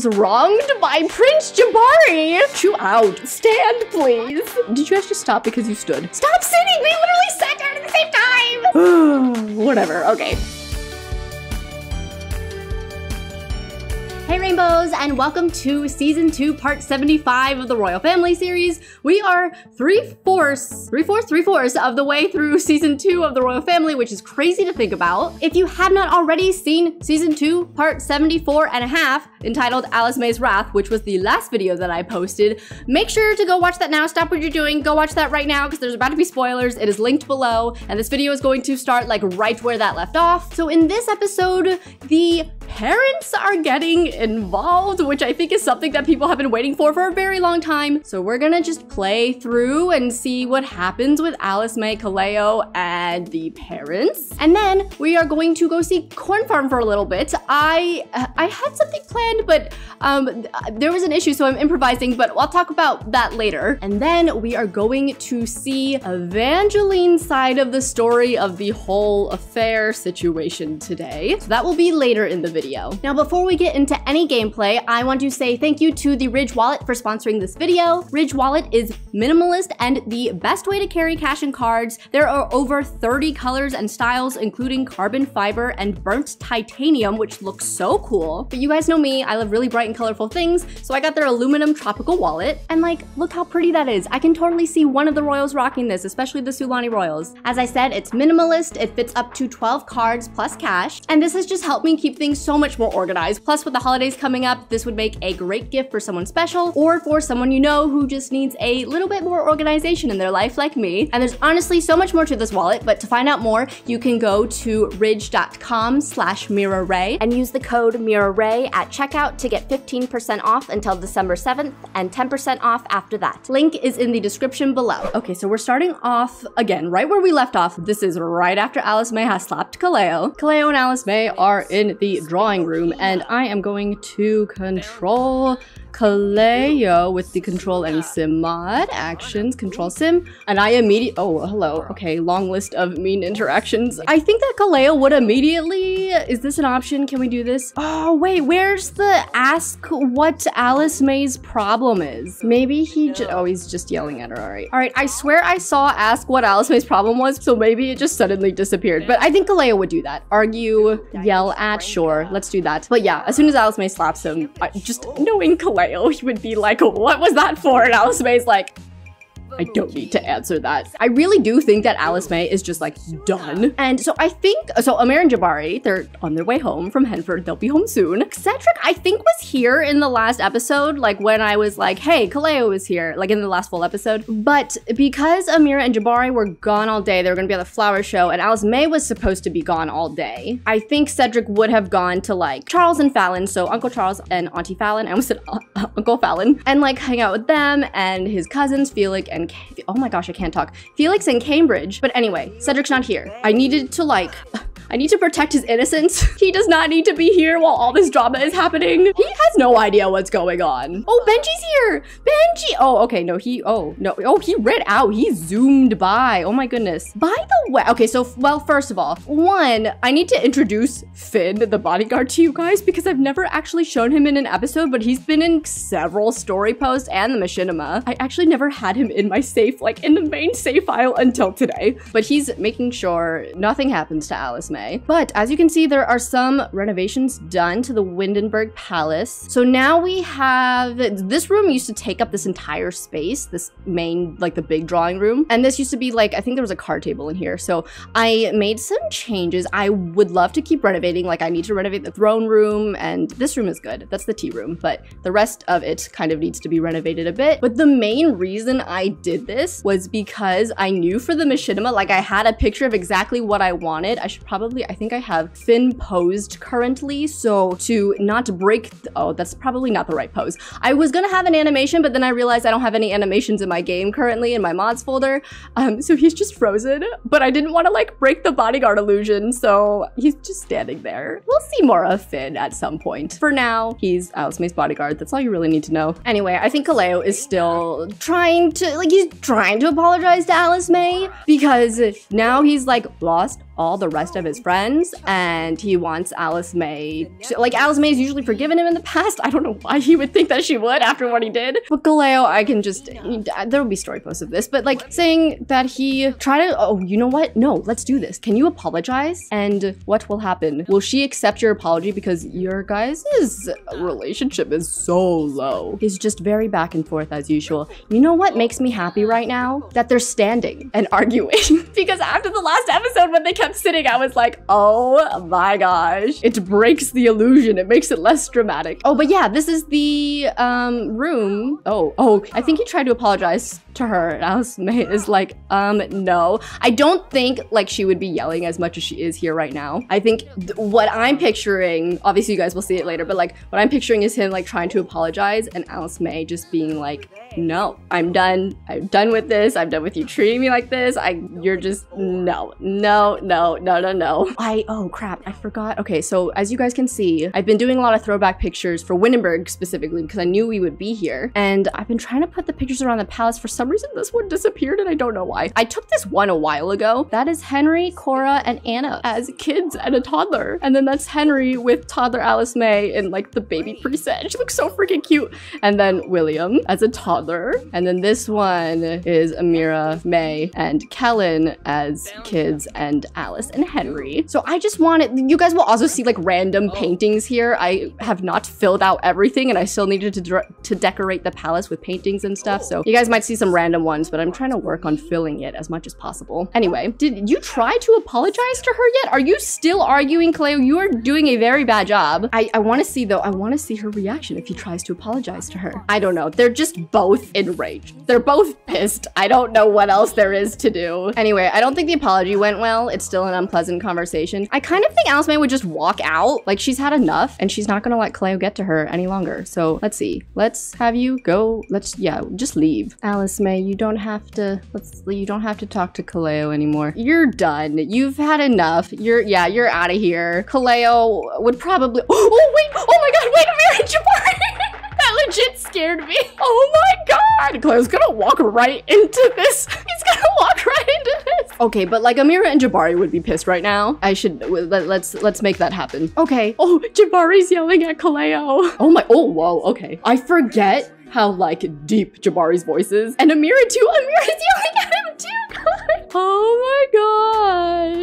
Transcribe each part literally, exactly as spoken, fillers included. feels wronged by Prince Jabari. Chew out. Stand, please. Did you actually stop because you stood? Stop sitting! We literally sat down at the same time! Whatever, okay. Hey Rainbows, and welcome to Season two, Part seventy-five of the Royal Family series. We are three-fourths, three-fourths, three-fourths of the way through Season two of the Royal Family, which is crazy to think about. If you have not already seen Season two, Part seventy-four and a half, entitled Alice May's Wrath, which was the last video that I posted, make sure to go watch that now. Stop what you're doing. Go watch that right now, because there's about to be spoilers. It is linked below, and this video is going to start like right where that left off. So in this episode, the parents are getting involved, which I think is something that people have been waiting for for a very long time. So we're gonna just play through and see what happens with Alice May Kaleo and the parents. And then we are going to go see Corn Farm for a little bit. I I had something planned, but um, there was an issue, so I'm improvising, but I'll talk about that later. And then we are going to see Evangeline's side of the story of the whole affair situation today. So that will be later in the video. Now, before we get into any gameplay, I want to say thank you to the Ridge Wallet for sponsoring this video. Ridge Wallet is minimalist and the best way to carry cash and cards. There are over thirty colors and styles, including carbon fiber and burnt titanium, which looks so cool. But you guys know me, I love really bright and colorful things, so I got their aluminum tropical wallet. And like, look how pretty that is. I can totally see one of the Royals rocking this, especially the Sulani Royals. As I said, it's minimalist, it fits up to twelve cards plus cash, and this has just helped me keep things so much more organized. Plus, with the holidays coming up, this would make a great gift for someone special or for someone you know who just needs a little bit more organization in their life like me. And there's honestly so much more to this wallet, but to find out more, you can go to ridge.com slash miraray and use the code miraray at checkout to get fifteen percent off until December seventh and ten percent off after that. Link is in the description below. Okay, so we're starting off again, right where we left off. This is right after Alice May has slapped Kaleo. Kaleo and Alice May are in the drawing room, and I am going to control Kaleo with the control any sim mod, actions, control sim, and I immediately, oh, hello, okay, long list of mean interactions. I think that Kaleo would immediately, is this an option? Can we do this? Oh, wait, where's the ask what Alice May's problem is? Maybe he just, oh, he's just yelling at her, all right. All right, I swear I saw ask what Alice May's problem was, so maybe it just suddenly disappeared, but I think Kaleo would do that. Argue, yell at, sure, let's do that. But yeah, as soon as Alice May slaps him, I, just knowing Kaleo, he would be like, what was that for? And Alice May's like, I don't need to answer that. I really do think that Alice May is just like done. And so I think, so Amira and Jabari, they're on their way home from Henford. They'll be home soon. Cedric, I think, was here in the last episode, like when I was like, hey, Kaleo is here, like in the last full episode. But because Amira and Jabari were gone all day, they were gonna be at the flower show, and Alice May was supposed to be gone all day. I think Cedric would have gone to like Charles and Fallon, so Uncle Charles and Auntie Fallon, I almost said uh, Uncle Fallon, and like hang out with them and his cousins, Felix and oh my gosh, I can't talk. Felix and Cambridge. But anyway, Cedric's not here. I needed to like, I need to protect his innocence. He does not need to be here while all this drama is happening. He has no idea what's going on. Oh, Benji's here. Benji. Oh, okay. No, he, oh, no. Oh, he read out. He zoomed by. Oh my goodness. By the way, okay. So, well, first of all, one, I need to introduce Finn, the bodyguard, to you guys because I've never actually shown him in an episode, but he's been in several story posts and the machinima. I actually never had him in my safe, like in the main save file until today. But he's making sure nothing happens to Alice May. But as you can see, there are some renovations done to the Windenburg Palace. So now we have, this room used to take up this entire space, this main, like the big drawing room. And this used to be like, I think there was a card table in here. So I made some changes. I would love to keep renovating. Like I need to renovate the throne room, and this room is good. That's the tea room, but the rest of it kind of needs to be renovated a bit. But the main reason I did this was because I knew for the machinima, like I had a picture of exactly what I wanted. I should probably I think I have Finn posed currently, so to not break, th oh, that's probably not the right pose. I was gonna have an animation, but then I realized I don't have any animations in my game currently in my mods folder, um, so he's just frozen, but I didn't wanna like break the bodyguard illusion, so he's just standing there. We'll see more of Finn at some point. For now, he's Alice May's bodyguard, that's all you really need to know. Anyway, I think Kaleo is still trying to, like he's trying to apologize to Alice May, because now he's like lost all the rest of his friends, and he wants Alice May to, like, Alice May's usually forgiven him in the past. I don't know why he would think that she would after what he did. But Kaleo, I can just, there will be story posts of this, but like saying that he tried to, oh, you know what? No, let's do this. Can you apologize? And what will happen? Will she accept your apology? Because your guys' relationship is so low. He's just very back and forth as usual. You know what makes me happy right now? That they're standing and arguing. Because after the last episode when they kept sitting, I was like, oh my gosh. It breaks the illusion. It makes it less dramatic. Oh, but yeah, this is the um, room. Oh, oh, I think he tried to apologize to her. And Alice May is like, um, no. I don't think like she would be yelling as much as she is here right now. I think th what I'm picturing, obviously you guys will see it later, but like what I'm picturing is him like trying to apologize and Alice May just being like, no, I'm done. I'm done with this. I'm done with you treating me like this. I, you're just, no, no, no, no, no, no. I, oh crap, I forgot. Okay, so as you guys can see, I've been doing a lot of throwback pictures for Windenburg specifically because I knew we would be here. And I've been trying to put the pictures around the palace. For some reason, this one disappeared and I don't know why. I took this one a while ago. That is Henry, Cora, and Anna as kids and a toddler. And then that's Henry with toddler Alice May in like the baby preset. She looks so freaking cute. And then William as a toddler. And then this one is Amira, May, and Kellen as kids and Alice and Henry. So I just wanted, you guys will also see like random paintings here. I have not filled out everything and I still needed to, to decorate the palace with paintings and stuff. So you guys might see some random ones, but I'm trying to work on filling it as much as possible. Anyway, did you try to apologize to her yet? Are you still arguing, Kaleo? You are doing a very bad job. I, I want to see though, I want to see her reaction if he tries to apologize to her. I don't know. They're just both. Both enraged. They're both pissed. I don't know what else there is to do. Anyway, I don't think the apology went well. It's still an unpleasant conversation. I kind of think Alice May would just walk out. Like she's had enough and she's not gonna let Kaleo get to her any longer. So let's see. Let's have you go. Let's, yeah, just leave. Alice May, you don't have to, let's, you don't have to talk to Kaleo anymore. You're done. You've had enough. You're, yeah, you're out of here. Kaleo would probably, oh wait, oh my God, wait a minute, Jabari. That legit scared me. Oh my God. Kaleo's gonna walk right into this. He's gonna walk right into this. Okay, but like Amira and Jabari would be pissed right now. I should, let, let's let's make that happen. Okay. Oh, Jabari's yelling at Kaleo. Oh my, oh, whoa, okay. I forget how like deep Jabari's voice is. And Amira too, Amira's yelling at him too, God. Oh my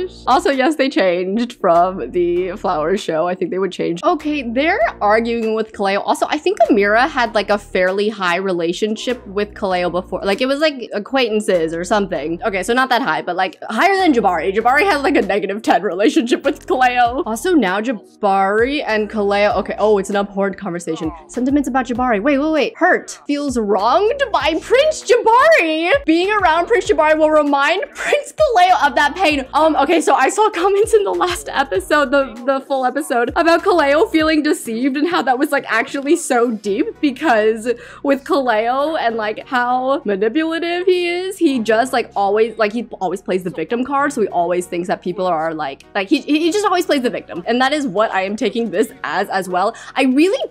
gosh. Also, yes, they changed from the flower show. I think they would change. Okay, they're arguing with Kaleo. Also, I think Amira had like a fairly high relationship with Kaleo before. Like it was like acquaintances or something. Okay, so not that high, but like higher than Jabari. Jabari had like a negative ten relationship with Kaleo. Also now Jabari and Kaleo, okay. Oh, it's an abhorred conversation. Sentiments about Jabari. Wait, wait, wait. Hurt. Feels wronged by Prince Jabari. Being around Prince Jabari will remind Prince Kaleo of that pain. Um, okay, so I saw comments in the last episode, the, the full episode, about Kaleo feeling deceived and how that was like actually so deep because with Kaleo and like how manipulative he is, he just like always, like he always plays the victim card. So he always thinks that people are like, like he, he just always plays the victim. And that is what I am taking this as as well. I really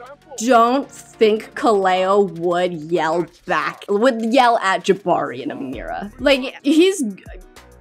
don't think Kaleo would yell back, would yell at Jabari and Amira. Like, he's...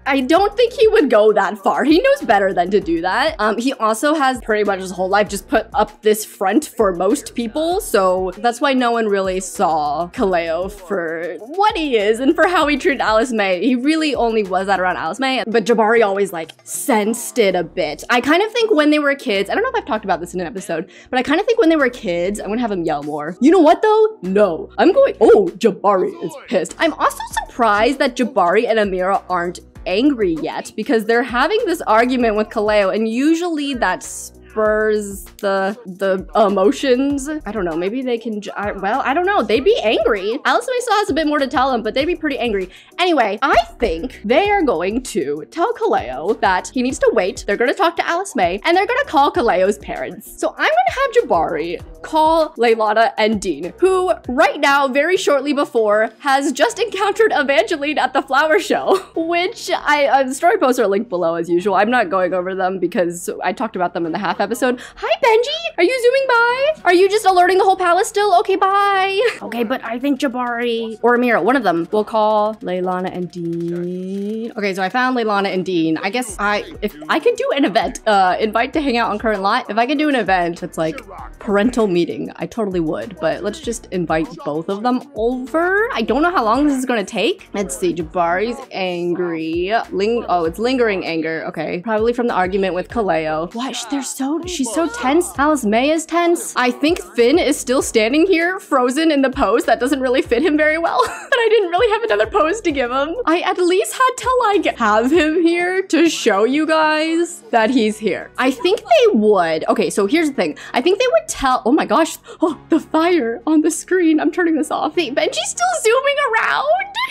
I don't think he would go that far. He knows better than to do that. Um, he also has pretty much his whole life just put up this front for most people. So that's why no one really saw Kaleo for what he is and for how he treated Alice May. He really only was that around Alice May, but Jabari always like sensed it a bit. I kind of think when they were kids, I don't know if I've talked about this in an episode, but I kind of think when they were kids, I'm gonna have him yell more. You know what though? No, I'm going, oh, Jabari is pissed. I'm also surprised that Jabari and Amira aren't angry yet because they're having this argument with Kaleo and usually that's the the emotions. I don't know, maybe they can, I, well, I don't know. They'd be angry. Alice May still has a bit more to tell them, but they'd be pretty angry. Anyway, I think they are going to tell Kaleo that he needs to wait. They're gonna talk to Alice May and they're gonna call Kaleo's parents. So I'm gonna have Jabari call Leilana and Dean, who right now, very shortly before, has just encountered Evangeline at the flower show, which I, uh, story posts are linked below as usual. I'm not going over them because I talked about them in the half episode. Hi, Benji, are you zooming by? Are you just alerting the whole palace still? Okay, bye. Okay, but I think Jabari or Amira, one of them, will call Leilana and Dean. Okay, so I found Leilana and Dean. I guess I, if I could do an event, uh, invite to hang out on current lot. If I could do an event that's like parental meeting, I totally would, but let's just invite both of them over. I don't know how long this is gonna take. Let's see, Jabari's angry. Ling oh, it's lingering anger, okay. Probably from the argument with Kaleo. What, they're so, she's so tense. Alice May is tense. I think Finn is still standing here, frozen in the pose that doesn't really fit him very well. And I didn't really have another pose to give him. I at least had to like have him here to show you guys that he's here. I think they would. Okay, so here's the thing. I think they would tell, oh my gosh, oh, the fire on the screen. I'm turning this off. Wait, Benji's still zooming around.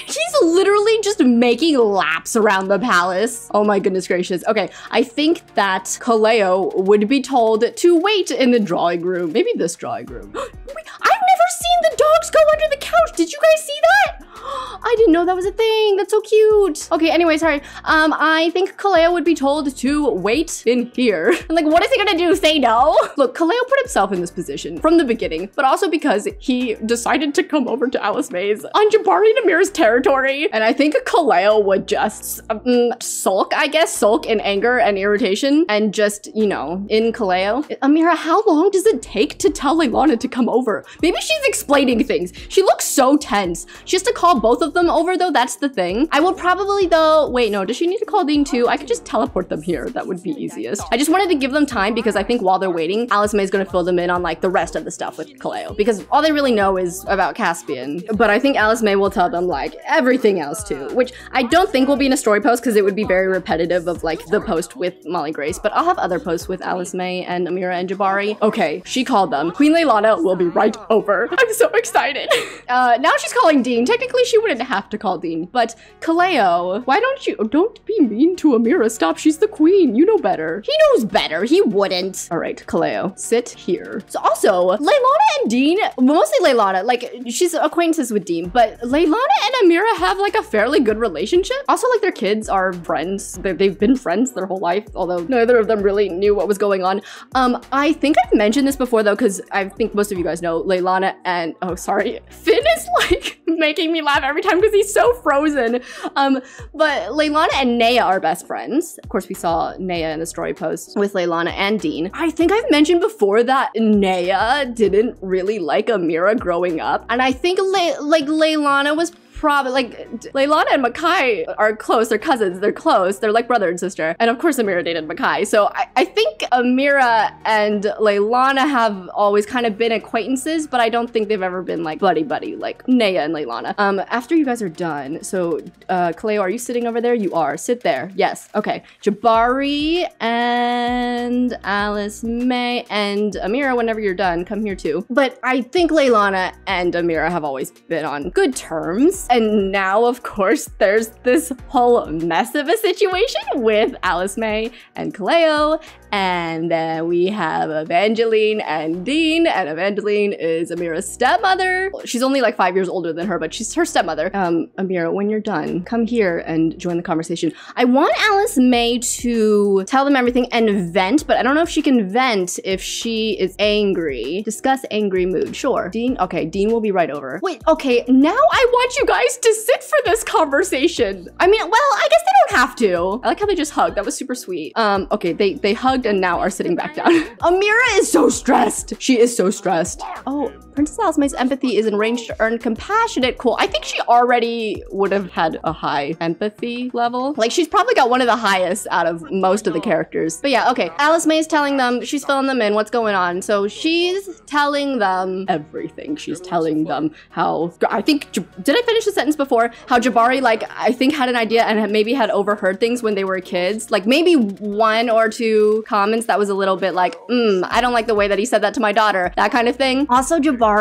He's literally just making laps around the palace. Oh my goodness gracious. Okay, I think that Kaleo would be told to wait in the drawing room. Maybe this drawing room. Wait, I've never seen the dogs go under the couch. Did you guys see that? I didn't know that was a thing. That's so cute. Okay, anyway, sorry. Um, I think Kaleo would be told to wait in here. I'm like, what is he gonna do? Say no? Look, Kaleo put himself in this position from the beginning, but also because he decided to come over to Alice May's on Jabari and Amira's territory. And I think Kaleo would just um, sulk, I guess, sulk in anger and irritation and just, you know, in Kaleo. Amira, how long does it take to tell Leilana to come over? Maybe she's explaining things. She looks so tense. She has to call both of them over though, that's the thing. I will probably though, wait, no, does she need to call Dean too? I could just teleport them here. That would be easiest. I just wanted to give them time because I think while they're waiting, Alice May's gonna fill them in on like the rest of the stuff with Kaleo because all they really know is about Caspian. But I think Alice May will tell them like everything else too, which I don't think will be in a story post because it would be very repetitive of like the post with Molly Grace, but I'll have other posts with Alice May and Amira and Jabari. Okay, she called them. Queen Leilana will be right over. I'm so excited. Uh, now she's calling Dean. Technically, she wouldn't have to call Dean, but Kaleo, why don't you, don't be mean to Amira, stop, she's the queen, you know better. He knows better, he wouldn't. All right, Kaleo, sit here. So also, Leilana and Dean, mostly Leilana, like she's acquaintances with Dean, but Leilana and Amira have like a fairly good relationship. Also like their kids are friends, They're, they've been friends their whole life, although neither of them really knew what was going on. Um, I think I've mentioned this before though, because I think most of you guys know Leilana and, oh sorry, Finn is like making me laugh every time because he's so frozen. Um, but Leilana and Naya are best friends. Of course, we saw Naya in the story post with Leilana and Dean. I think I've mentioned before that Naya didn't really like Amira growing up. And I think Le like Leilana was probably, like, Leilana and Makai are close. They're cousins. They're close. They're like brother and sister. And of course, Amira dated Makai. So I, I think Amira and Leilana have always kind of been acquaintances, but I don't think they've ever been like buddy-buddy, like Naya and Leilana. Um, after you guys are done, so uh, Kaleo, are you sitting over there? You are. Sit there. Yes. Okay. Jabari and Alice May and Amira, whenever you're done, come here too. But I think Leilana and Amira have always been on good terms. And now, of course, there's this whole mess of a situation with Alice May and Kaleo. And then uh, we have Evangeline and Dean. And Evangeline is Amira's stepmother. She's only like five years older than her, but she's her stepmother. Um, Amira, when you're done, come here and join the conversation. I want Alice May to tell them everything and vent, but I don't know if she can vent if she is angry. Discuss angry mood. Sure. Dean? Okay, Dean will be right over. Wait, okay, now I want you guys to sit for this conversation. I mean, well, I guess they don't have to. I like how they just hugged. That was super sweet. Um, okay, they they hugged and now are sitting back down. Amira is so stressed. She is so stressed. Oh, Princess Alice May's empathy is in range to earn compassionate. Cool. I think she already would have had a high empathy level. Like she's probably got one of the highest out of most of the characters. But yeah, okay. Alice May is telling them, she's filling them in what's going on. So she's telling them everything. She's telling them how, I think, did I finish the sentence before? How Jabari, like, I think had an idea and maybe had overheard things when they were kids. Like maybe one or two comments that was a little bit like, mm, I don't like the way that he said that to my daughter, that kind of thing. Also, Jabari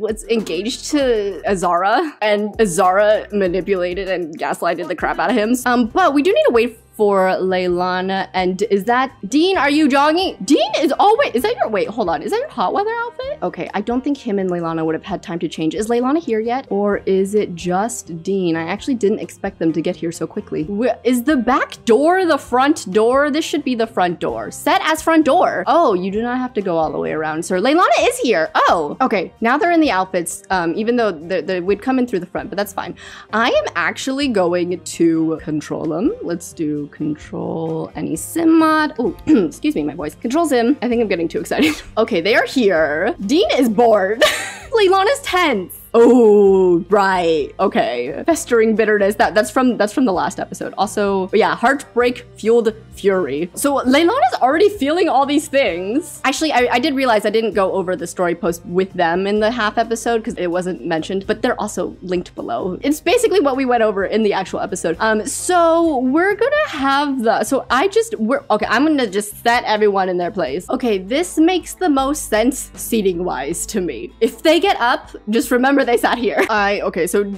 was engaged to Azara and Azara manipulated and gaslighted the crap out of him. Um, but we do need to wait for Leilana. And is that Dean? Are you jogging? Dean is always, is that your, wait, hold on. Is that your hot weather outfit? Okay, I don't think him and Leilana would have had time to change. Is Leilana here yet? Or is it just Dean? I actually didn't expect them to get here so quickly. Where, is the back door the front door? This should be the front door. Set as front door. Oh, you do not have to go all the way around, sir. Leilana is here. Oh, okay. Now they're in the outfits, um, even though they, they would come in through the front, but that's fine. I am actually going to control them. Let's do control any sim mod. Oh, excuse me, my voice. Control sim. I think I'm getting too excited. Okay, they are here. Dean is bored. Leilana's tense. Oh, right. Okay. Festering bitterness. That that's from that's from the last episode. Also, yeah, heartbreak fueled fury. So Leilana's already feeling all these things. Actually, I, I did realize I didn't go over the story post with them in the half episode because it wasn't mentioned, but they're also linked below. It's basically what we went over in the actual episode. Um, so we're gonna have the so I just we're okay, I'm gonna just set everyone in their place. Okay, this makes the most sense seating-wise to me. If they get up, just remember they sat here. I, okay, so,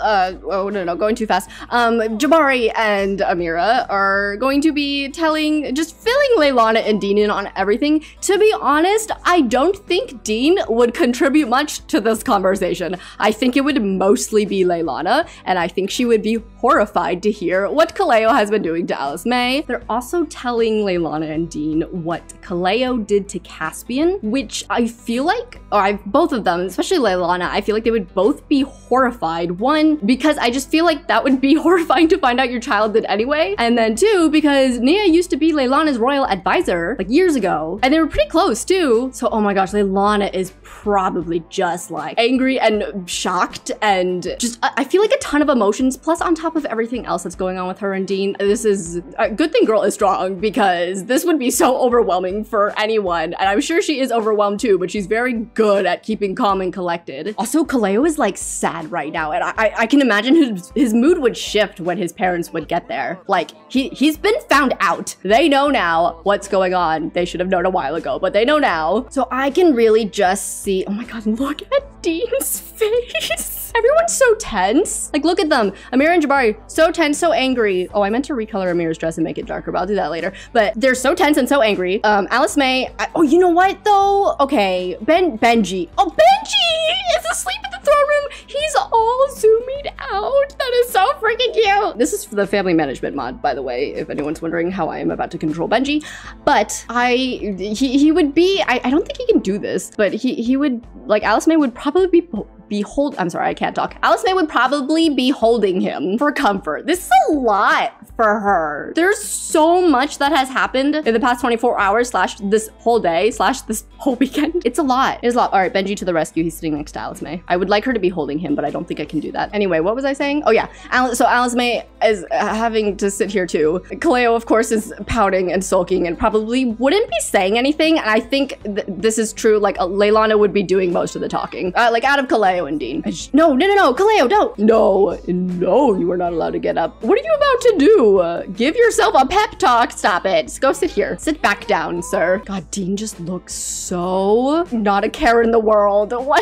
uh, oh no, no, going too fast. Um, Jabari and Amira are going to be telling, just filling Leilana and Dean in on everything. To be honest, I don't think Dean would contribute much to this conversation. I think it would mostly be Leilana, and I think she would be horrified to hear what Kaleo has been doing to Alice May. They're also telling Leilana and Dean what Kaleo did to Caspian, which I feel like, or I, both of them, especially Leilana, I I feel like they would both be horrified. One, because I just feel like that would be horrifying to find out your child did anyway. And then two, because Naya used to be Leilana's royal advisor like years ago. And they were pretty close too. So, oh my gosh, Leilana is probably just like angry and shocked and just, I feel like a ton of emotions. Plus on top of everything else that's going on with her and Dean, this is a good thing girl is strong because this would be so overwhelming for anyone. And I'm sure she is overwhelmed too, but she's very good at keeping calm and collected. Also, Kaleo is like sad right now, and I I can imagine his, his mood would shift when his parents would get there. Like, he, he's been found out. They know now what's going on. They should have known a while ago, but they know now. So I can really just see, oh my god, look at Dean's face. Everyone's so tense. Like, look at them. Amira and Jabari, so tense, so angry. Oh, I meant to recolor Amira's dress and make it darker, but I'll do that later. But they're so tense and so angry. Um, Alice May, I, oh, you know what though? Okay, Ben, Benji. Oh, Benji is asleep at the throne room. He's all zoomed out. That is so freaking cute. This is for the family management mod, by the way, if anyone's wondering how I am about to control Benji. But I, he, he would be, I, I don't think he can do this, but he, he would, like Alice May would probably be, be hold, I'm sorry, I can't talk. Alice May would probably be holding him for comfort. This is a lot for her. There's so much that has happened in the past twenty-four hours slash this whole day slash this whole weekend. It's a lot. It is a lot. All right, Benji to the rescue. He's sitting next to Alice May. I would like her to be holding him, but I don't think I can do that. Anyway, what was I saying? Oh yeah, Alice, so Alice May is having to sit here too. Kaleo, of course, is pouting and sulking and probably wouldn't be saying anything. And I think th this is true. Like uh, Leilana would be doing most of the talking, uh, like out of Kaleo and Dean. No, no, no, no, Kaleo, don't. No, no, you are not allowed to get up. What are you about to do? Uh, give yourself a pep talk. Stop it. Just go sit here. Sit back down, sir. God, Dean just looks so not a care in the world. Why,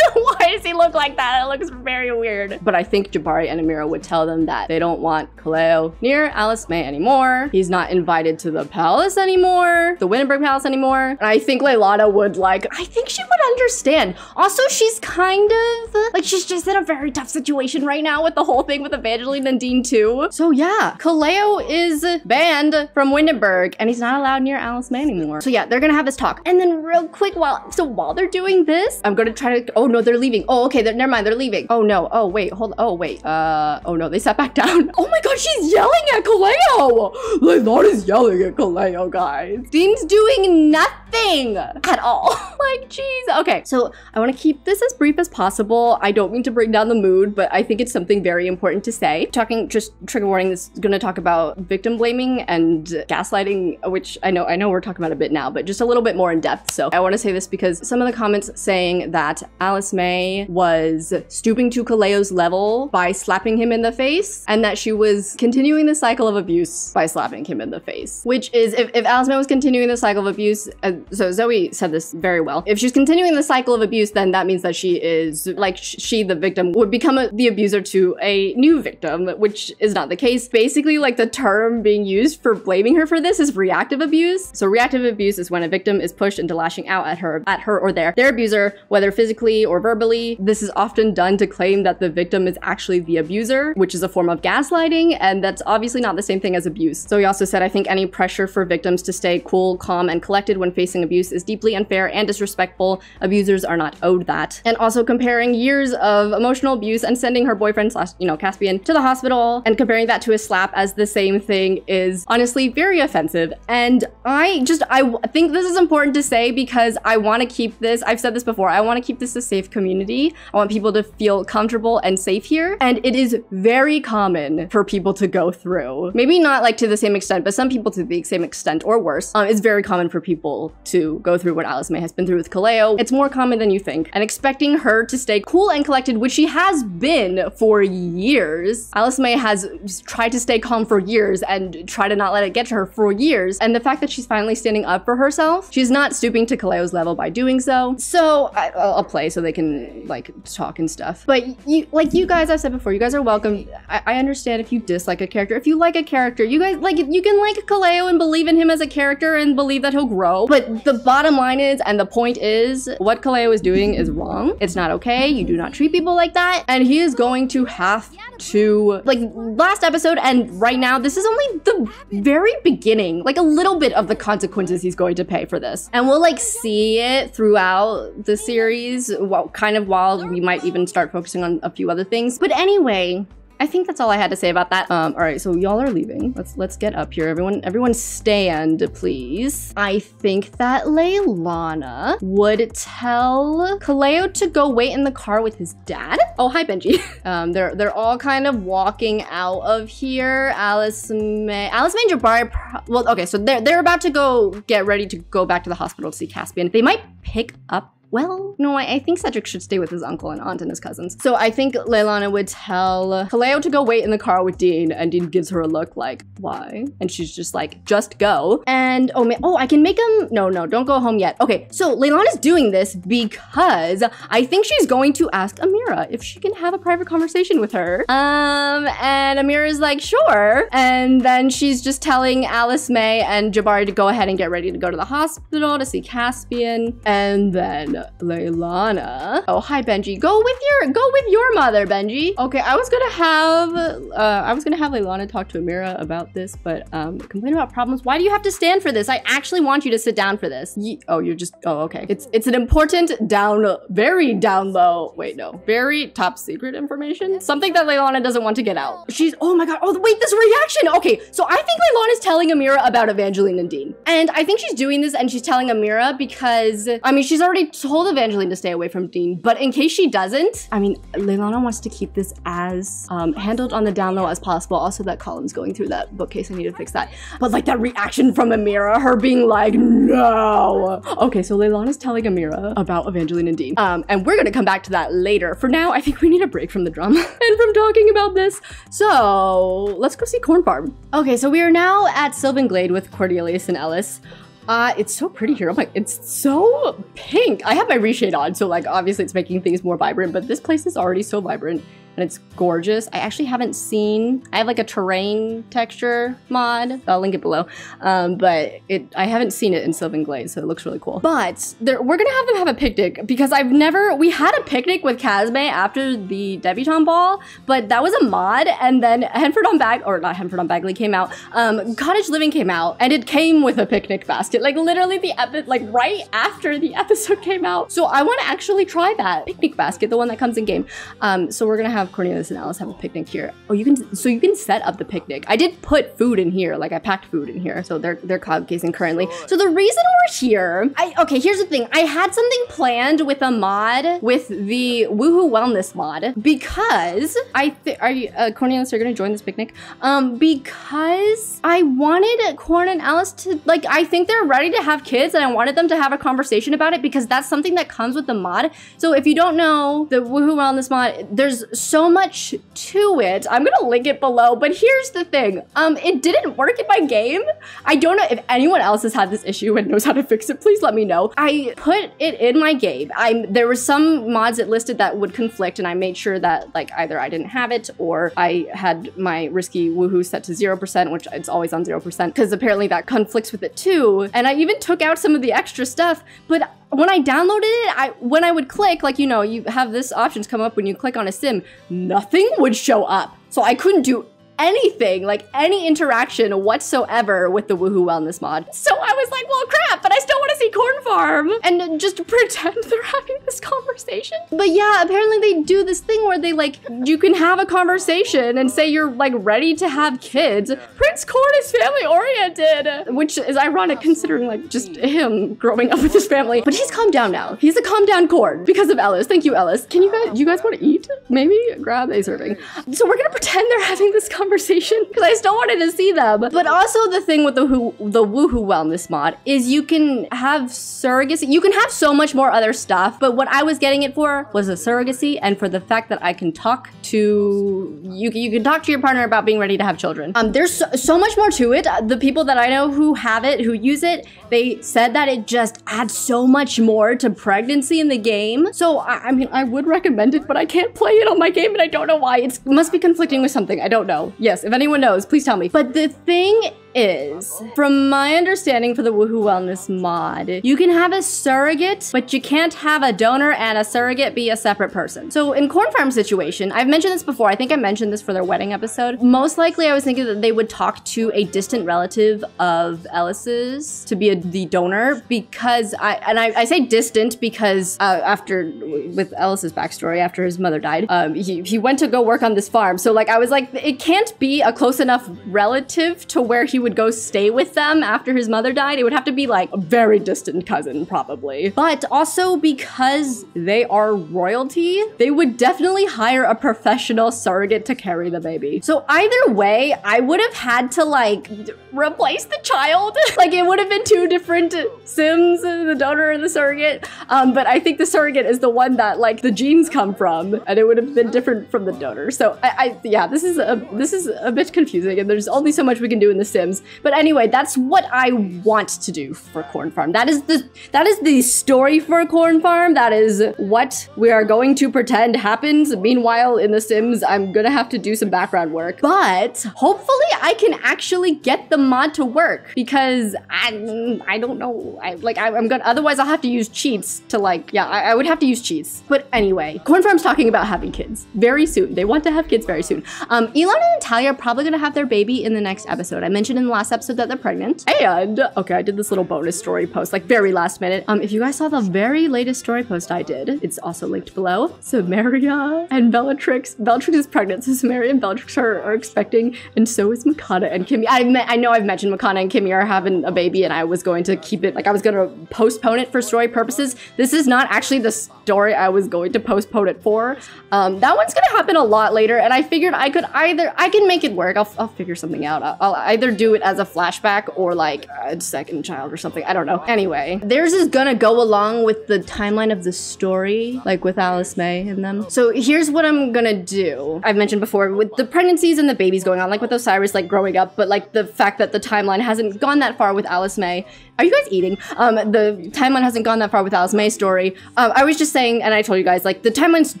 why does he look like that? It looks very weird. But I think Jabari and Amira would tell them that they don't want Kaleo near Alice May anymore. He's not invited to the palace anymore, the Windenburg Palace anymore. And I think Leilana would like, I think she would understand. Also, she's kind of, like, she's just in a very tough situation right now with the whole thing with Evangeline and Dean too. So yeah, Kaleo is banned from Windenburg and he's not allowed near Alice May anymore. So yeah, they're gonna have this talk. And then real quick, while so while they're doing this, I'm gonna try to, oh no, they're leaving. Oh, okay, never mind, they're leaving. Oh no, oh wait, hold, oh wait. Uh, oh no, they sat back down. Oh my God, she's yelling at Kaleo. Leilana's yelling at Kaleo, guys. Dean's doing nothing at all. Like, geez. Okay, so I wanna keep this as brief as possible. I don't mean to bring down the mood, but I think it's something very important to say. Talking, just trigger warning, this is gonna talk about victim blaming and gaslighting, which I know I know we're talking about a bit now, but just a little bit more in depth. So I wanna say this because some of the comments saying that Alice May was stooping to Kaleo's level by slapping him in the face and that she was continuing the cycle of abuse by slapping him in the face, which is, if, if Alice May was continuing the cycle of abuse, uh, so Zoe said this very well. well. If she's continuing the cycle of abuse, then that means that she is, like, she, the victim, would become a, the abuser to a new victim, which is not the case. Basically, like, the term being used for blaming her for this is reactive abuse. So reactive abuse is when a victim is pushed into lashing out at her, at her or their, their abuser, whether physically or verbally. This is often done to claim that the victim is actually the abuser, which is a form of gaslighting, and that's obviously not the same thing as abuse. So he also said, I think any pressure for victims to stay cool, calm, and collected when facing abuse is deeply unfair and disrespectful. Abusers are not owed that. And also comparing years of emotional abuse and sending her boyfriend slash, you know, Caspian to the hospital and comparing that to a slap as the same thing is honestly very offensive. And I just, I think this is important to say because I want to keep this, I've said this before, I want to keep this a safe community. I want people to feel comfortable and safe here. And it is very common for people to go through. Maybe not like to the same extent, but some people to the same extent or worse. Um, it's very common for people to go through what Alice May has been through with Kaleo. It's more common than you think. And expecting her to stay cool and collected, which she has been for years. Alice May has tried to stay calm for years and try to not let it get to her for years. And the fact that she's finally standing up for herself, she's not stooping to Kaleo's level by doing so. So I, I'll play so they can like talk and stuff. But you, like you guys, I've said before, you guys are welcome. I, I understand if you dislike a character. If you like a character, you guys, like, you can like Kaleo and believe in him as a character and believe that he'll grow. But the bottom line is, and the point is, what Kaleo is doing is wrong. It's not okay. You do not treat people like that. And he is going to have to, like, last episode and right now, this is only the very beginning, like a little bit of the consequences he's going to pay for this. And we'll like see it throughout the series, while, kind of while we might even start focusing on a few other things. But anyway, I think that's all I had to say about that. Um, all right, so y'all are leaving. Let's let's get up here. Everyone, everyone stand, please. I think that Leilana would tell Kaleo to go wait in the car with his dad. Oh, hi, Benji. um, they're they're all kind of walking out of here. Alice May, Alice May and Jabari, well, okay, so they're, they're about to go get ready to go back to the hospital to see Caspian. They might pick up Well, no, I, I think Cedric should stay with his uncle and aunt and his cousins. So I think Leilana would tell Kaleo to go wait in the car with Dean, and Dean gives her a look like, why? And she's just like, just go. And oh, man, oh, I can make him, no, no, don't go home yet. Okay, so Leilana's doing this because I think she's going to ask Amira if she can have a private conversation with her. Um, and Amira's like, sure. And then she's just telling Alice May and Jabari to go ahead and get ready to go to the hospital to see Caspian. And then Leilana. Oh, hi, Benji. Go with your, go with your mother, Benji. Okay, I was gonna have, uh, I was gonna have Leilana talk to Amira about this, but um, complain about problems. Why do you have to stand for this? I actually want you to sit down for this. Ye oh, you're just, oh, okay. It's it's an important down, very down low, wait, no, very top secret information. Something that Leilana doesn't want to get out. She's, oh my God, oh, wait, this reaction. Okay, so I think Leilana's telling Amira about Evangeline and Dean. And I think she's doing this and she's telling Amira because, I mean, she's already told told Evangeline to stay away from Dean, but in case she doesn't, I mean, Leilana wants to keep this as um, handled on the down low as possible. Also, that column's going through that bookcase. I need to fix that. But like that reaction from Amira, her being like, no. Okay, so Leilana's telling Amira about Evangeline and Dean. Um, and we're gonna come back to that later. For now, I think we need a break from the drama and from talking about this. So let's go see Corn Farm. Okay, so we are now at Sylvan Glade with Cordelius and Ellis. Uh, it's so pretty here. I'm like, it's so pink. I have my reshade on, so like obviously it's making things more vibrant, but this place is already so vibrant and it's gorgeous. I actually haven't seen, I have like a terrain texture mod. I'll link it below. Um, but it, I haven't seen it in Sylvan Glade, so it looks really cool. But there, we're gonna have them have a picnic because I've never, we had a picnic with Casme after the debutante ball, but that was a mod. And then Henford on Bag, or not Henford on Bagley came out, um, Cottage Living came out and it came with a picnic basket. Like literally the epi like right after the episode came out. So I wanna actually try that picnic basket, the one that comes in game. Um, so we're gonna have Cordelius and Alice have a picnic here. Oh, you can, so you can set up the picnic. I did put food in here, like I packed food in here. So they're, they're cogcasing currently. So the reason we're here, I, okay, here's the thing. I had something planned with a mod, with the WooHoo Wellness mod, because I, th are you, uh, Cordelius, you're gonna join this picnic? Um, because I wanted Corn and Alice to, like, I think they're ready to have kids and I wanted them to have a conversation about it because that's something that comes with the mod. So if you don't know the WooHoo Wellness mod, there's so so much to it. I'm gonna link it below, but here's the thing. Um, it didn't work in my game. I don't know if anyone else has had this issue and knows how to fix it, please let me know. I put it in my game. I'm, there were some mods it listed that would conflict, and I made sure that like either I didn't have it or I had my risky woohoo set to zero percent, which it's always on zero percent, because apparently that conflicts with it too. And I even took out some of the extra stuff, but when I downloaded it, I when I would click, like, you know, you have this options come up when you click on a sim, nothing would show up. So I couldn't do anything, like any interaction whatsoever with the WooHoo Wellness mod. So I was like, well, crap, but I still want to see Corn Farm and just pretend they're having this conversation. But yeah, apparently they do this thing where they like, you can have a conversation and say you're like ready to have kids. Prince Corn is family oriented, which is ironic considering like just him growing up with his family. But he's calmed down now. He's a calmed down Corn because of Ellis. Thank you, Ellis. Can you guys, you guys want to eat? Maybe grab a serving. So we're going to pretend they're having this conversation conversation because I still wanted to see them. But also the thing with the who, the WooHoo Wellness mod is you can have surrogacy. You can have so much more other stuff, but what I was getting it for was a surrogacy and for the fact that I can talk to, you, you can talk to your partner about being ready to have children. Um, There's so, so much more to it. The people that I know who have it, who use it, they said that it just adds so much more to pregnancy in the game. So I, I mean, I would recommend it, but I can't play it on my game and I don't know why. It's, it must be conflicting with something, I don't know. Yes, if anyone knows, please tell me. But the thing is, from my understanding for the WooHoo Wellness mod, you can have a surrogate, but you can't have a donor and a surrogate be a separate person. So in Corn Farm's situation, I've mentioned this before, I think I mentioned this for their wedding episode. Most likely I was thinking that they would talk to a distant relative of Ellis's to be a, the donor because I, and I, I say distant because uh, after, with Ellis's backstory, after his mother died, um, he, he went to go work on this farm. So like, I was like, it can't be a close enough relative to where he would go stay with them after his mother died. It would have to be like a very distant cousin probably. But also because they are royalty, they would definitely hire a professional surrogate to carry the baby. So either way, I would have had to like replace the child. Like it would have been two different sims, the donor and the surrogate. Um, but I think the surrogate is the one that like the genes come from and it would have been different from the donor. So I, I yeah, this is, a, this is a bit confusing and there's only so much we can do in the Sims. But anyway, that's what I want to do for Corn Farm. That is the that is the story for Corn Farm. That is what we are going to pretend happens. Meanwhile, in The Sims, I'm gonna have to do some background work. But hopefully I can actually get the mod to work because I, I don't know. I, like I, I'm gonna, otherwise I'll have to use cheats to like, yeah, I, I would have to use cheats. But anyway, Corn Farm's talking about having kids very soon. They want to have kids very soon. Um, Elon and Natalia are probably gonna have their baby in the next episode. I mentioned in the last episode that they're pregnant. And, okay, I did this little bonus story post, like very last minute. Um, if you guys saw the very latest story post I did, it's also linked below. Samaria and Bellatrix. Bellatrix is pregnant, so Samaria and Bellatrix are, are expecting, and so is Makana and Kimmy. I, I know I've mentioned Makana and Kimmy are having a baby, and I was going to keep it, like I was gonna postpone it for story purposes. This is not actually the story I was going to postpone it for. Um, that one's gonna happen a lot later, and I figured I could either, I can make it work. I'll, I'll figure something out. I'll, I'll either do it as a flashback or like a second child or something. I don't know. Anyway, theirs is gonna go along with the timeline of the story, like with Alice May and them. So here's what I'm gonna do. I've mentioned before with the pregnancies and the babies going on, like with Osiris like growing up, but like the fact that the timeline hasn't gone that far with Alice May. Are you guys eating? Um, the timeline hasn't gone that far with Alice May's story. Um, I was just saying, and I told you guys, like the timelines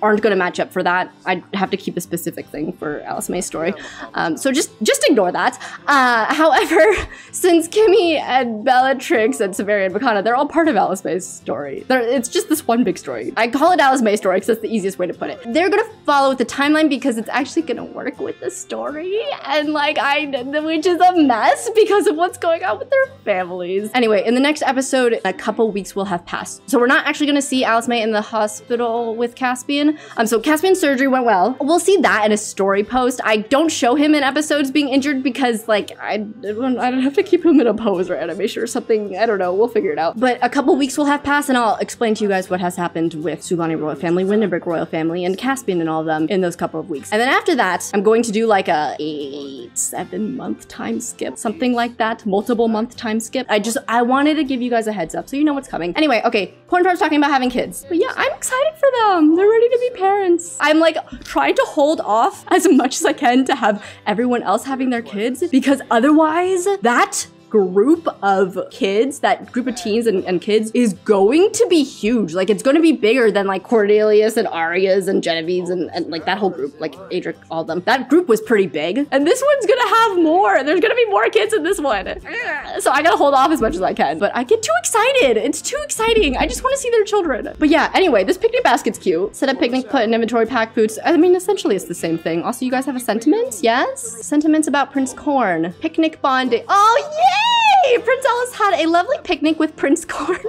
aren't gonna match up for that. I'd have to keep a specific thing for Alice May's story. Um, so just, just ignore that. Uh, however, since Kimmy and Bellatrix and Samaria and Makana, they're all part of Alice May's story. They're, it's just this one big story. I call it Alice May's story because that's the easiest way to put it. They're gonna follow the timeline because it's actually gonna work with the story and like I, which is a mess because of what's going on with their families. Anyway, in the next episode, a couple weeks will have passed. So we're not actually gonna see Alice May in the hospital with Caspian. Um, so Caspian's surgery went well. We'll see that in a story post. I don't show him in episodes being injured because like I I I'd have to keep him in a pose or animation or something. I don't know. We'll figure it out. But a couple weeks will have passed, and I'll explain to you guys what has happened with Sulani royal family, Windenburg royal family, and Caspian and all of them in those couple of weeks. And then after that, I'm going to do like a eight, seven month time skip, something like that, multiple month time skip. I just I wanted to give you guys a heads up so you know what's coming. Anyway, okay, Corn Farm's talking about having kids, but yeah, I'm excited for them. They're ready to be parents. I'm like trying to hold off as much as I can to have everyone else having their kids, because otherwise that group of kids, that group of teens and, and kids is going to be huge. Like, it's going to be bigger than like Cordelius and Aria's and Genevieve's and, and like that whole group, like Adric, all of them. That group was pretty big, and this one's going to have more. There's going to be more kids in this one. So I got to hold off as much as I can, but I get too excited. It's too exciting. I just want to see their children. But yeah, anyway, this picnic basket's cute. Set up picnic, put in inventory, pack boots. I mean, essentially it's the same thing. Also, you guys have a sentiment? Yes? Sentiments about Prince Corn. Picnic bonding. Oh, yeah! Hey, Prince Ellis had a lovely picnic with Prince Corn.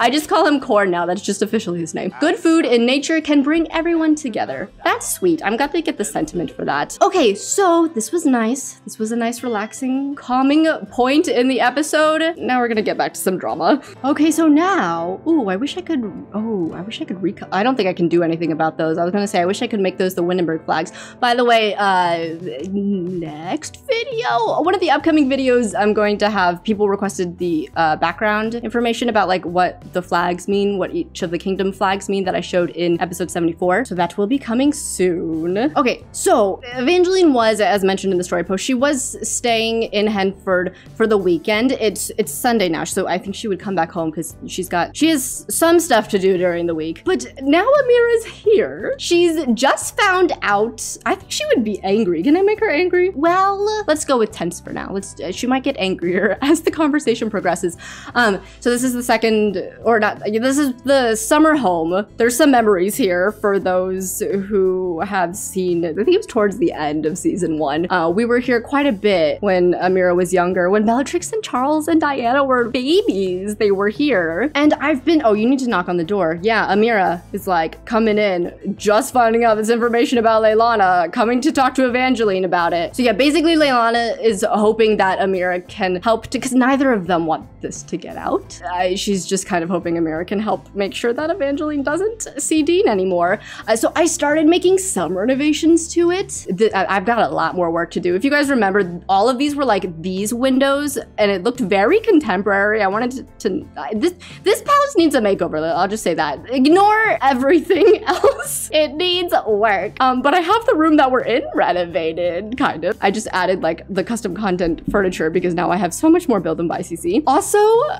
I just call him Corn now. That's just officially his name. Good food and nature can bring everyone together. That's sweet. I'm glad they get the sentiment for that. Okay, so this was nice. This was a nice, relaxing, calming point in the episode. Now we're gonna get back to some drama. Okay, so now, ooh, I wish I could, oh, I wish I could recall. I don't think I can do anything about those. I was gonna say, I wish I could make those the Windenburg flags. By the way, uh, next video, one of the upcoming videos, I'm going to have people People requested the uh, background information about like what the flags mean, what each of the kingdom flags mean that I showed in episode seventy-four. So that will be coming soon. Okay, so Evangeline was, as mentioned in the story post, she was staying in Henford for the weekend. It's it's Sunday now, so I think she would come back home because she's got, she has some stuff to do during the week. But now Amira's here. She's just found out. I think she would be angry. Can I make her angry? Well, let's go with tense for now. Let's. She might get angrier as the conversation progresses. Um, so this is the second, or not, this is the summer home. There's some memories here for those who have seen, I think it was towards the end of season one. Uh, we were here quite a bit when Amira was younger, when Bellatrix and Charles and Diana were babies, they were here. And I've been, oh, you need to knock on the door. Yeah, Amira is like coming in, just finding out this information about Leilana, coming to talk to Evangeline about it. So yeah, basically Leilana is hoping that Amira can help to, because neither of them want this to get out. Uh, she's just kind of hoping Amira can help make sure that Evangeline doesn't see Dean anymore. Uh, so I started making some renovations to it. Th I've got a lot more work to do. If you guys remember, all of these were like these windows, and it looked very contemporary. I wanted to, to uh, this this palace needs a makeover. I'll just say that. Ignore everything else. It needs work. Um, but I have the room that we're in renovated, kind of. I just added like the custom content furniture because now I have so much more. More build them by C C. Also,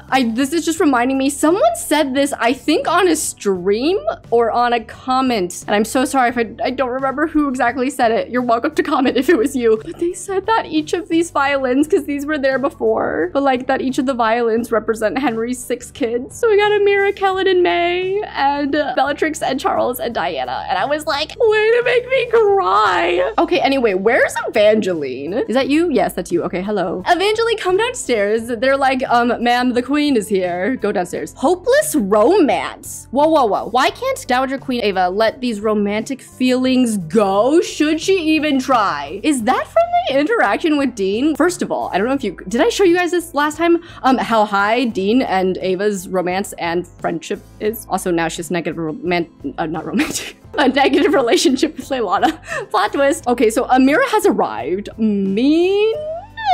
I this is just reminding me, someone said this, I think on a stream or on a comment, and I'm so sorry if I, I don't remember who exactly said it. You're welcome to comment if it was you. But they said that each of these violins, because these were there before, but like that each of the violins represent Henry's six kids. So we got Amira, Kellen, and May, and uh, Bellatrix, and Charles, and Diana. And I was like, way to make me cry. Okay, anyway, where's Evangeline? Is that you? Yes, that's you. Okay, hello. Evangeline, come downstairs. They're like, um, ma'am, the queen is here. Go downstairs. Hopeless romance. Whoa, whoa, whoa. Why can't Dowager Queen Ava let these romantic feelings go? Should she even try? Is that from the interaction with Dean? First of all, I don't know if you, did I show you guys this last time? Um, how high Dean and Ava's romance and friendship is. Also now she's negative roman- uh, not romantic. A negative relationship with Leilana. Plot twist. Okay, so Amira has arrived. Mean?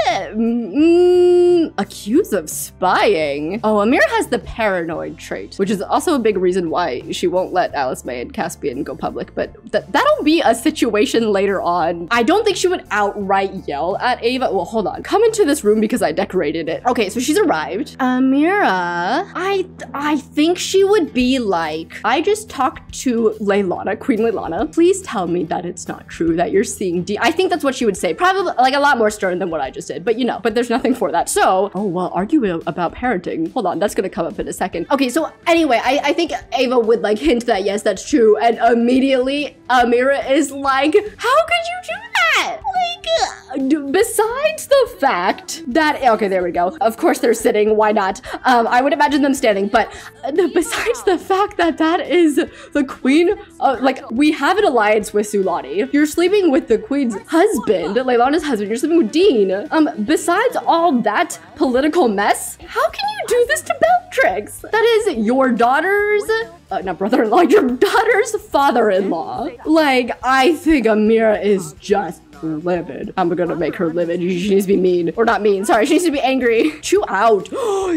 Mm, accused of spying. Oh, Amira has the paranoid trait, which is also a big reason why she won't let Alice May and Caspian go public, but th that'll be a situation later on. I don't think she would outright yell at Ava. Well, hold on. Come into this room because I decorated it. Okay, so she's arrived. Amira, I, I think she would be like, I just talked to Leilana, Queen Leilana. Please tell me that it's not true that you're seeing D. I think that's what she would say. Probably like a lot more stern than what I just did, but you know, but there's nothing for that. So, oh, well, argue about parenting. Hold on, that's gonna come up in a second. Okay, so anyway, I, I think Ava would like hint that, yes, that's true. And immediately Amira is like, how could you do that? Like, God. Besides the fact that, okay, there we go. Of course they're sitting, why not? Um, I would imagine them standing, but besides the fact that that is the queen, of, like we have an alliance with Sulani. You're sleeping with the queen's husband, Leilana's husband, you're sleeping with Dean. Um, besides all that political mess, how can you do this to Bellatrix? That is your daughter's, Uh, not brother-in-law, your daughter's father-in-law. Like, I think Amira is just livid. I'm gonna make her livid. She needs to be mean. Or not mean, sorry. She needs to be angry. Chew out.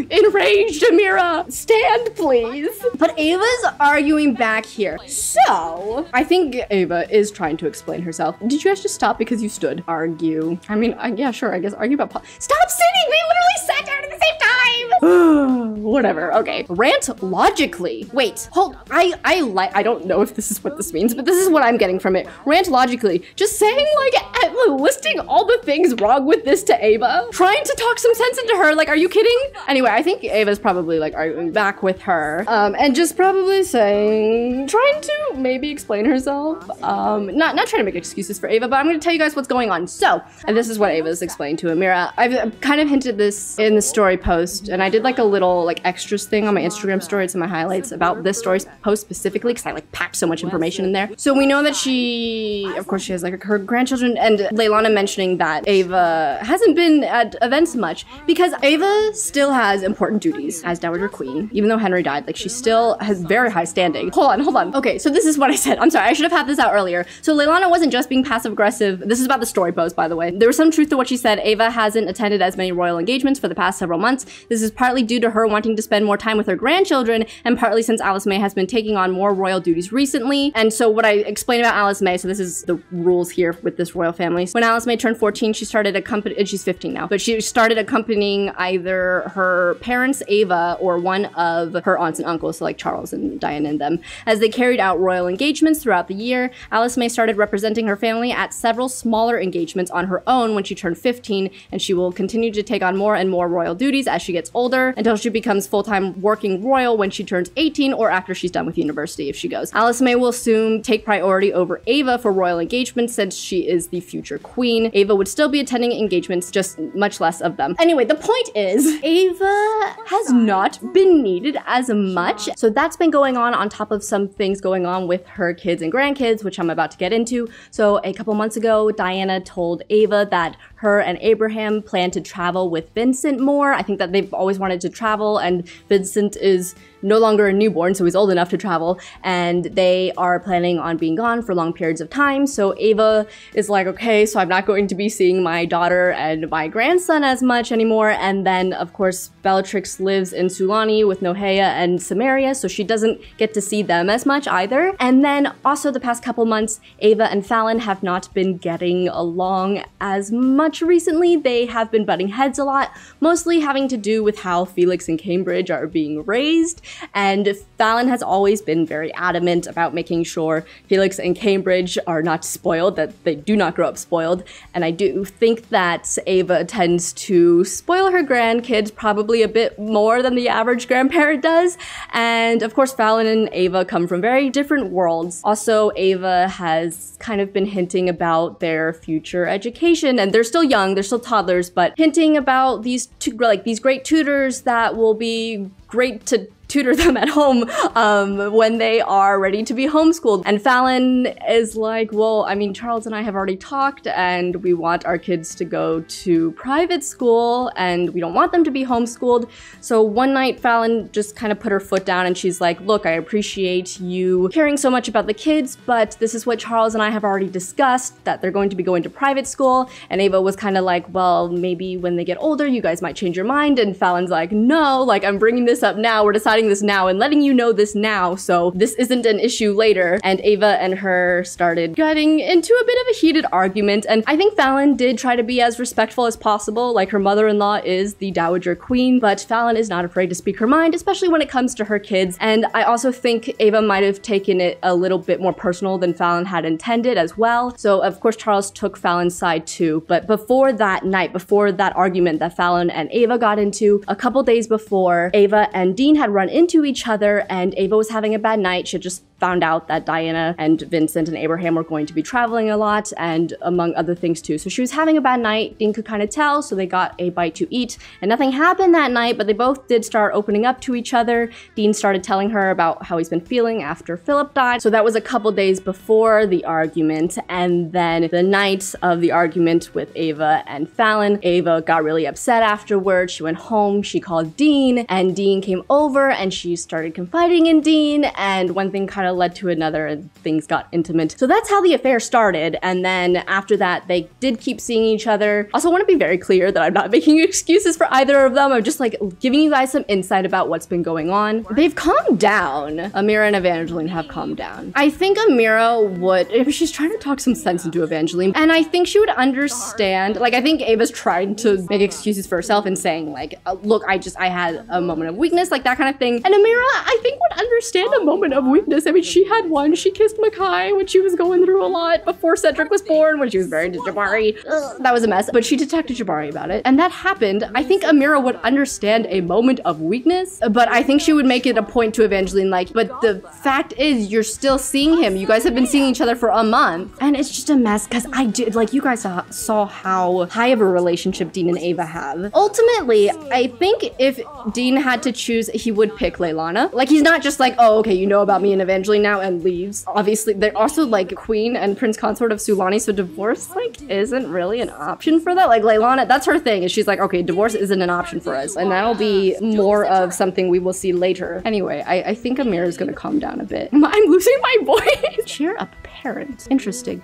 Enraged Amira. Stand, please. But Ava's arguing back here. So, I think Ava is trying to explain herself. Did you guys just stop because you stood? Argue. I mean, I, yeah, sure. I guess argue about... Po stop sitting! We literally sat down at the same time! Whatever. Okay. Rant logically. Wait. Hold. I, I like... I don't know if this is what this means, but this is what I'm getting from it. Rant logically. Just saying, like, at listing all the things wrong with this to Ava, trying to talk some sense into her. Like, are you kidding? Anyway, I think Ava's probably like arguing back with her um, and just probably saying, trying to maybe explain herself. Um, not not trying to make excuses for Ava, but I'm gonna tell you guys what's going on. So, and this is what Ava's explained to Amira. I've kind of hinted this in the story post, and I did like a little like extras thing on my Instagram story, it's in my highlights about this story post specifically, because I like packed so much information in there. So we know that she, of course she has like her grandchildren, and Leilana mentioning that Ava hasn't been at events much because Ava still has important duties as Dowager Queen. Even though Henry died, like she still has very high standing. Hold on, hold on. Okay, so this is what I said. I'm sorry, I should have had this out earlier. So Leilana wasn't just being passive aggressive. This is about the story post, by the way. There was some truth to what she said. Ava hasn't attended as many royal engagements for the past several months. This is partly due to her wanting to spend more time with her grandchildren and partly since Alice May has been taking on more royal duties recently. And so what I explained about Alice May, so this is the rules here with this royal family. When Alice May turned fourteen, she started accompanying, and she's fifteen now, but she started accompanying either her parents, Ava, or one of her aunts and uncles, so like Charles and Diana and them. As they carried out royal engagements throughout the year, Alice May started representing her family at several smaller engagements on her own when she turned fifteen, and she will continue to take on more and more royal duties as she gets older until she becomes full-time working royal when she turns eighteen or after she's done with university if she goes. Alice May will soon take priority over Ava for royal engagements since she is the future queen. Ava would still be attending engagements, just much less of them. Anyway, the point is Ava has not been needed as much. So that's been going on on top of some things going on with her kids and grandkids, which I'm about to get into. So a couple months ago, Diana told Ava that her and Abraham plan to travel with Vincent more. I think that they've always wanted to travel and Vincent is no longer a newborn, so he's old enough to travel, and they are planning on being gone for long periods of time. So Ava is like, okay, so I'm not going to be seeing my daughter and my grandson as much anymore. And then of course, Bellatrix lives in Sulani with Nohea and Samaria, so she doesn't get to see them as much either. And then also the past couple months, Ava and Fallon have not been getting along as much recently. They have been butting heads a lot, mostly having to do with how Felix and Cambridge are being raised. And Fallon has always been very adamant about making sure Felix and Cambridge are not spoiled, that they do not grow up spoiled. And I do think that Ava tends to spoil her grandkids probably a bit more than the average grandparent does. And of course, Fallon and Ava come from very different worlds. Also, Ava has kind of been hinting about their future education, and they're still young, they're still toddlers, but hinting about these two, like these great tutors that will be great to tutor them at home um, when they are ready to be homeschooled. And Fallon is like, well, I mean, Charles and I have already talked and we want our kids to go to private school and we don't want them to be homeschooled. So one night Fallon just kind of put her foot down and she's like, look, I appreciate you caring so much about the kids, but this is what Charles and I have already discussed, that they're going to be going to private school. And Ava was kind of like, well, maybe when they get older, you guys might change your mind. And Fallon's like, no, like I'm bringing this up now. We're deciding this now and letting you know this now, so this isn't an issue later. And Ava and her started getting into a bit of a heated argument, and I think Fallon did try to be as respectful as possible. Like, her mother-in-law is the Dowager Queen, but Fallon is not afraid to speak her mind, especially when it comes to her kids. And I also think Ava might have taken it a little bit more personal than Fallon had intended as well. So of course Charles took Fallon's side too, but before that night, before that argument that Fallon and Ava got into, a couple days before, Ava and Dean had run into each other, and Ava was having a bad night. She had just found out that Diana and Vincent and Abraham were going to be traveling a lot, and among other things too. So she was having a bad night. Dean could kind of tell, so they got a bite to eat, and nothing happened that night, but they both did start opening up to each other. Dean started telling her about how he's been feeling after Philip died. So that was a couple days before the argument, and then the night of the argument with Ava and Fallon, Ava got really upset afterwards. She went home, she called Dean, and Dean came over and she started confiding in Dean, and one thing kind of led to another and things got intimate. So that's how the affair started, and then after that they did keep seeing each other. Also want to be very clear that I'm not making excuses for either of them. I'm just like giving you guys some insight about what's been going on. They've calmed down. Amira and Evangeline have calmed down. I think Amira would, she's trying to talk some sense into Evangeline, and I think she would understand. Like I think Ava's trying to make excuses for herself and saying like, look, I just, I had a moment of weakness, like that kind of thing. And Amira, I think would understand a moment of weakness. I mean, she had one. She kissed Makai when she was going through a lot before Cedric was born, when she was married to Jabari. Ugh, that was a mess, but she did talk to Jabari about it. And that happened. I think Amira would understand a moment of weakness, but I think she would make it a point to Evangeline like, but the fact is you're still seeing him. You guys have been seeing each other for a month. And it's just a mess because I did, like you guys saw, saw how high of a relationship Dean and Ava have. Ultimately, I think if Dean had to choose, he would pick Leilana. Like he's not just like, oh, okay, you know about me and Evangeline now and leaves. Obviously, they're also like queen and prince consort of Sulani, so divorce like isn't really an option for that. Like Leilana, that's her thing, is she's like, okay, divorce isn't an option for us. And that'll be more of something we will see later. Anyway, I, I think Amira's gonna calm down a bit. I'm losing my voice. Cheer up, parents. Interesting.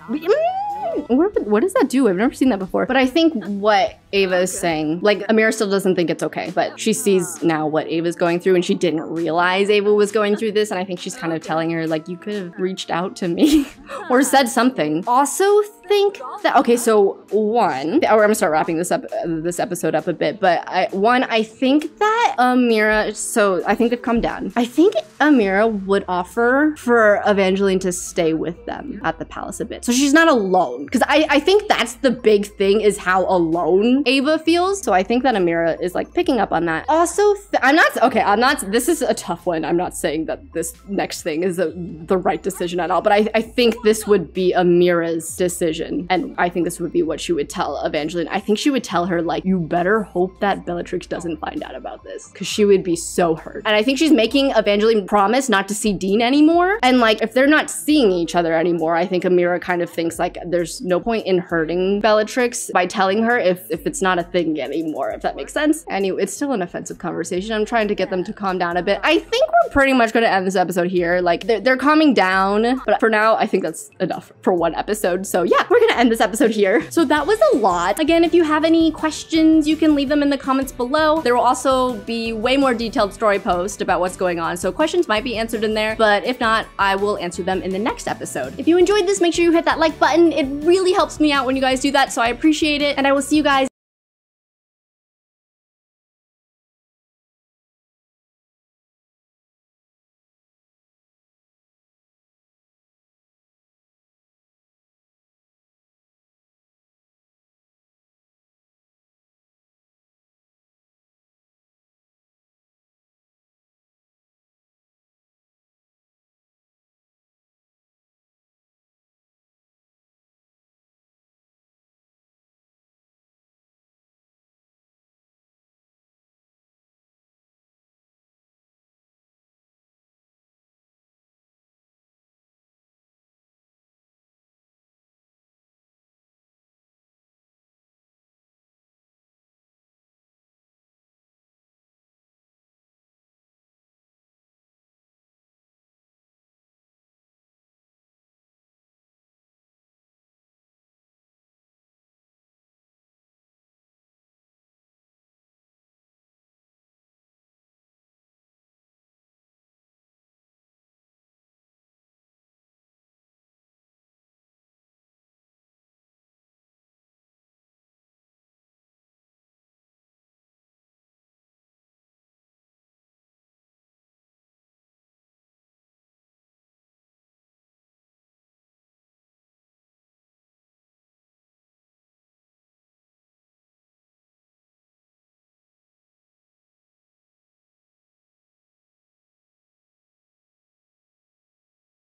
What, what does that do? I've never seen that before. But I think what Ava is saying, like Amira still doesn't think it's okay, but she sees now what Ava's going through and she didn't realize Ava was going through this. And I think she's kind of telling her like, you could have reached out to me or said something. Also think that, okay, so one, or I'm gonna start wrapping this up, this episode up a bit, but I, one, I think that Amira, so I think they've come down. I think Amira would offer for Evangeline to stay with them at the palace a bit. So she's not alone. Because I, I think that's the big thing, is how alone Ava feels. So I think that Amira is like picking up on that. Also, th I'm not, okay, I'm not, this is a tough one. I'm not saying that this next thing is a, the right decision at all, but I, I think this would be Amira's decision. And I think this would be what she would tell Evangeline. I think she would tell her like, you better hope that Bellatrix doesn't find out about this, because she would be so hurt. And I think she's making Evangeline promise not to see Dean anymore. And like, if they're not seeing each other anymore, I think Amira kind of thinks like, there's There's no point in hurting Bellatrix by telling her if, if it's not a thing anymore, if that makes sense. Anyway, it's still an offensive conversation. I'm trying to get them to calm down a bit. I think we're pretty much going to end this episode here. Like, they're, they're calming down, but for now, I think that's enough for one episode. So yeah, we're going to end this episode here. So that was a lot. Again, if you have any questions, you can leave them in the comments below. There will also be way more detailed story posts about what's going on, so questions might be answered in there, but if not, I will answer them in the next episode. If you enjoyed this, make sure you hit that like button. It really helps me out when you guys do that, so I appreciate it, and I will see you guys